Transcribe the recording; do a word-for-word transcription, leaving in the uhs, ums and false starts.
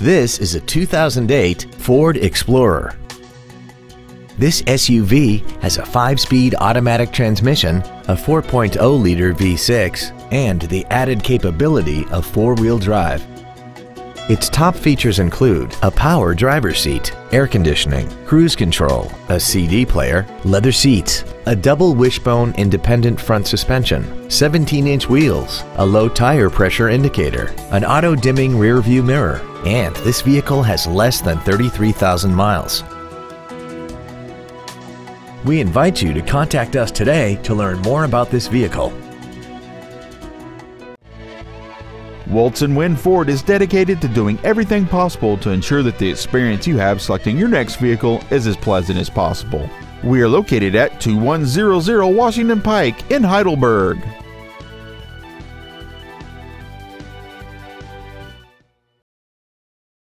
This is a two thousand eight Ford Explorer. This S U V has a five-speed automatic transmission, a four point oh liter V six, and the added capability of four-wheel drive. Its top features include a power driver's seat, air conditioning, cruise control, a C D player, leather seats, a double wishbone independent front suspension, seventeen inch wheels, a low tire pressure indicator, an auto-dimming rear-view mirror, and this vehicle has less than thirty-three thousand miles. We invite you to contact us today to learn more about this vehicle. Woltz and Wind Ford is dedicated to doing everything possible to ensure that the experience you have selecting your next vehicle is as pleasant as possible. We are located at two one zero zero Washington Pike in Heidelberg.